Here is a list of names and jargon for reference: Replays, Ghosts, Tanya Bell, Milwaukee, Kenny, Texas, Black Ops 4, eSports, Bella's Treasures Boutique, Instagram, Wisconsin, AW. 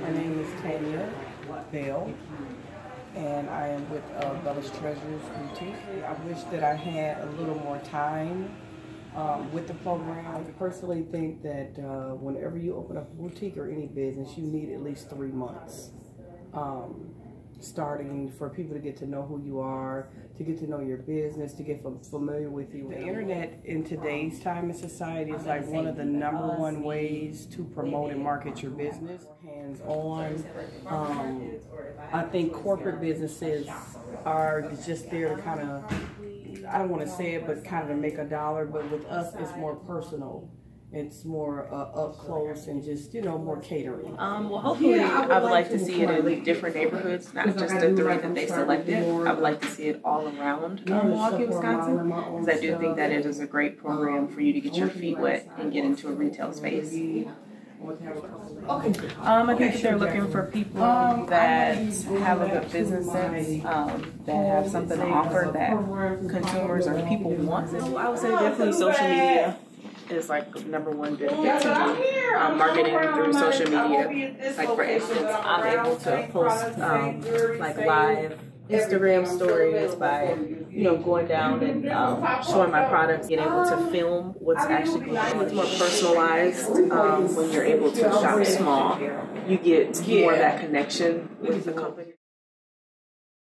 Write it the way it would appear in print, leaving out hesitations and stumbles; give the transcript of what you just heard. My name is Tanya Bell, and I am with Bella's Treasures Boutique. I wish that I had a little more time with the program. I personally think that whenever you open up a boutique or any business, you need at least 3 months. Starting for people to get to know who you are, to get to know your business, to get familiar with you. The internet in today's time in society is like one of the #1 ways to promote and market your business. Hands-on. I think corporate businesses are just there to kind of, I don't want to say it, but kind of to make a dollar, but with us it's more personal. It's more up close and just, you know, more catering. Well, hopefully, yeah, I would like to see it in different neighborhoods, not just the three that they selected. I would like to see it all around Milwaukee, Wisconsin, because I do think that it is a great program for you to get your feet wet and get into a retail space. I think that they're looking for people that have a good business sense, that have something to offer that consumers or people want. So I would say definitely social media is like #1 benefit to do marketing through social media. Like for instance, I'm able to post like live Instagram stories by, you know, going down and showing my products, getting able to film what's actually going on. It's more personalized when you're able to shop small. You get more of that connection with the company.